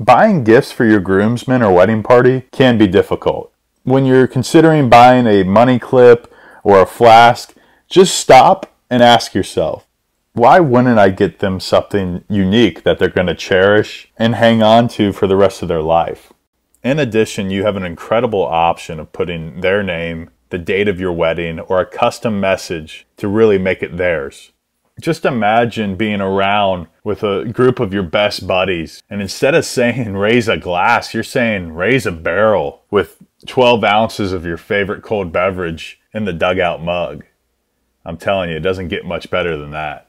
Buying gifts for your groomsmen or wedding party can be difficult. When you're considering buying a money clip or a flask, just stop and ask yourself, why wouldn't I get them something unique that they're going to cherish and hang on to for the rest of their life? In addition, you have an incredible option of putting their name, the date of your wedding, or a custom message to really make it theirs. Just imagine being around with a group of your best buddies, and instead of saying raise a glass, you're saying raise a barrel with 12 ounces of your favorite cold beverage in the Dugout mug. I'm telling you, it doesn't get much better than that.